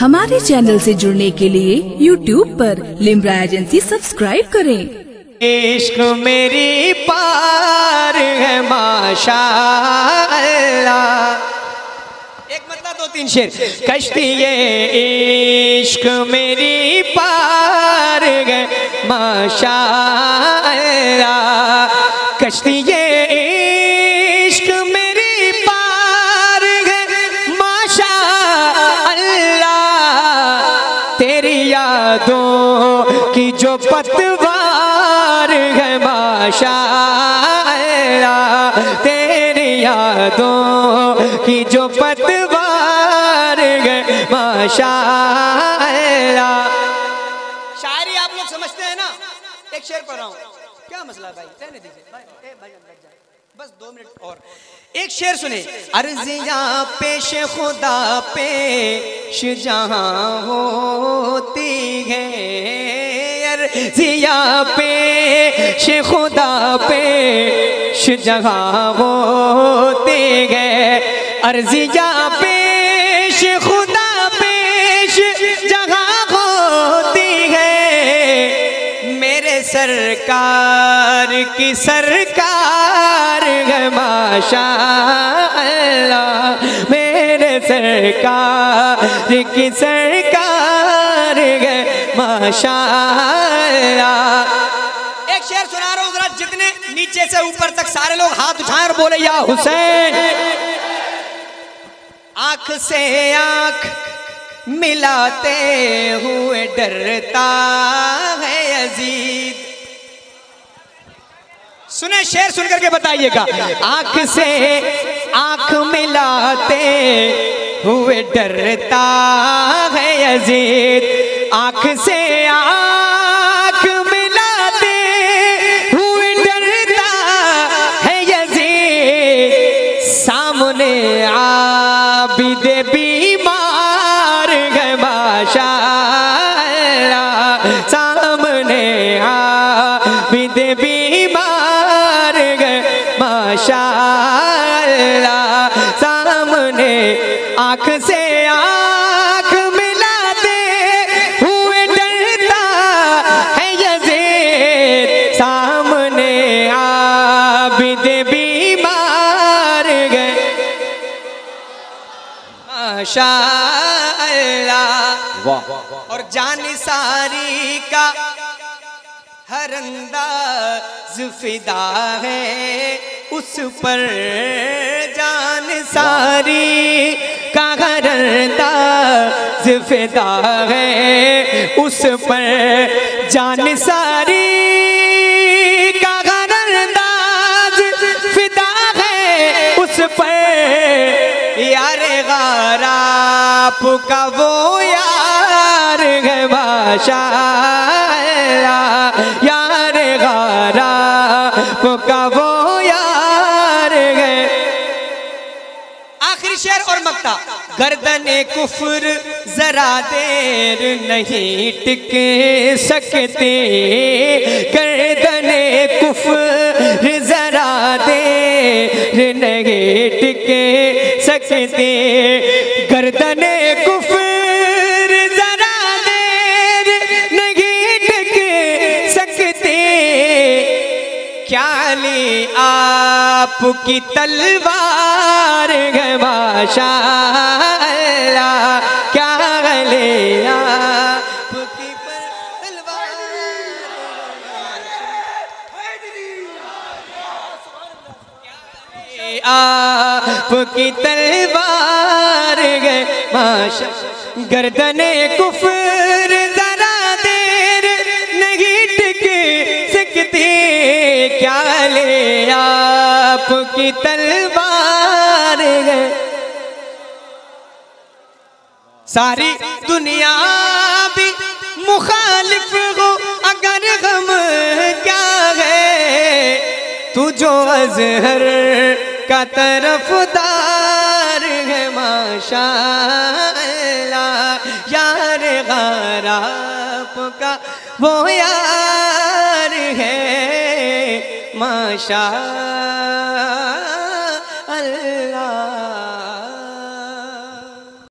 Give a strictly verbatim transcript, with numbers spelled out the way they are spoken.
हमारे चैनल से जुड़ने के लिए यूट्यूब पर लिम्रा एजेंसी सब्सक्राइब करें। इश्क मेरी पार है माशा अल्लाह। एक मतलब दो तीन शेर। कश्ती ये इश्क मेरी पार है माशा अल्लाह। कश्ती ये इश्क मेरी पार है माशा अल्लाह। तेरी यादों की जो पतवार है माशा अल्लाह। तेरी यादों की जो पतवार है माशा अल्लाह। शायरी आप लोग समझते हैं ना। एक शेर पढ़ाऊं, क्या मसला भाई? रहने दीजिए भाई, ए भाई बैठ जाओ बस दो मिनट और। एक शेर सुने। अर्ज़ियाँ पेश खुदा पेश जहाँ होती है। अर्ज़ियाँ पेश खुदा पेश जहाँ होती है। अर्ज़ियाँ पेश खुदा पेश जहाँ होती है। मेरे सरकार की सरकार है माशा अल्लाह। मेरे सरकार की सरकार है माशा अल्लाह। एक शेर सुना रहा हूँ जरा, जितने नीचे से ऊपर तक सारे लोग हाथ उठाएं और बोले या हुसैन। आंख से आंख मिलाते हुए डरता है यजीद। सुने शेर, सुन करके बताइएगा। आंख से आंख मिलाते हुए डरता है यजीद। आंख से आंख मिलाते हुए डरता है यजीद। सामने आबिद बीमार है माशा अल्लाह। सामने आबिद माशा अल्लाह। सामने आंख से आंख मिलाते हुए डरता है यजीद। सामने आबिद बीमार है माशा अल्लाह। और जान सारी का हर अंदाज़ फिदा है उस पर। जान सारी का हर अंदाज़ फिदा है उस पर। जान सारी का हर अंदाज़ फिदा है उस पर। यार गाराप का वो यार है माशा अल्लाह। यार गाराप का वो यार है। आखिरी शेर और मक्ता। गर्दने कुफ्र जरा देर नहीं टिक सकती। गर्दने कुफ्र जरा देर नहीं टिक सकती। गर्दने कुफ्र आपकी तलवार है माशा अल्लाह। क्या गले आपकी तलवार। आपकी तलवार है माशा। गर्दने कुफ्र जरा देर नहीं टिक सकती। क्या गले आपकी तलवार है। सारी दुनिया भी मुखालिफ हो अगर हम क्या है। तू जो अजहर का तरफदार है माशा अल्लाह। यार गाराप का वो यार है माशा अल्लाह।